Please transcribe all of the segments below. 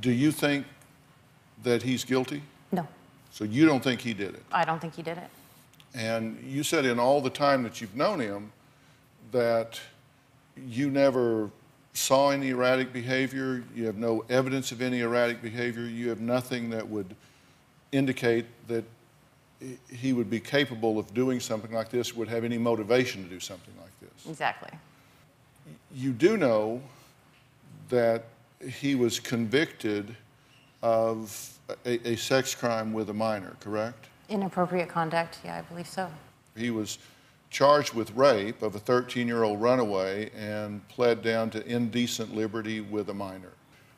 Do you think that he's guilty? No. So you don't think he did it? I don't think he did it. And you said in all the time that you've known him that you never saw any erratic behavior, you have no evidence of any erratic behavior, you have nothing that would indicate that he would be capable of doing something like this, would have any motivation to do something like this. Exactly. You do know that he was convicted of a sex crime with a minor, correct? Inappropriate conduct, yeah, I believe so. He was charged with rape of a 13-year-old runaway and pled down to indecent liberty with a minor.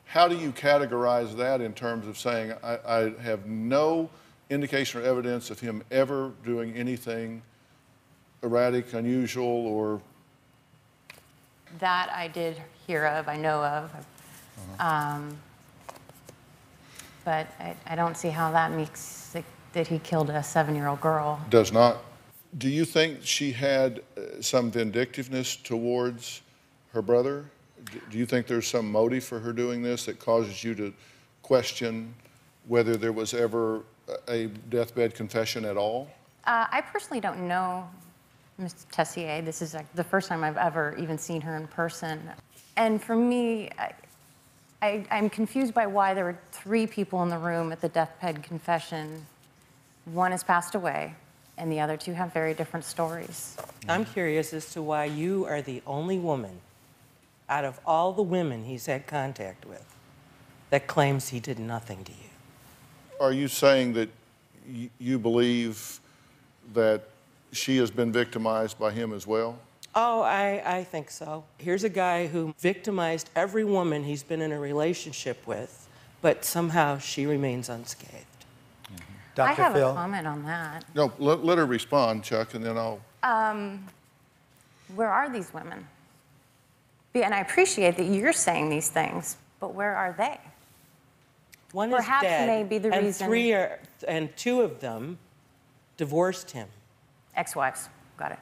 How do you categorize that in terms of saying, I have no indication or evidence of him ever doing anything erratic, unusual, or? That I did hear of, I know of. Uh-huh. But I don't see how that makes it, that he killed a 7-year-old girl. Does not. Do you think she had some vindictiveness towards her brother? Do you think there's some motive for her doing this that causes you to question whether there was ever a deathbed confession at all? I personally don't know Ms. Tessier. This is the first time I've ever even seen her in person. And for me, I'm confused by why there were 3 people in the room at the deathbed confession. One has passed away, and the other 2 have very different stories. I'm curious as to why you are the only woman out of all the women he's had contact with that claims he did nothing to you. Are you saying that you believe that she has been victimized by him as well? Oh, I think so. Here's a guy who victimized every woman he's been in a relationship with, but somehow she remains unscathed. Dr. I have Phil. A comment on that. No, let her respond, Chuck, and then I'll... Where are these women? And I appreciate that you're saying these things, but where are they? One perhaps is dead, maybe the and reason... And 2 of them divorced him. Ex-wives, got it.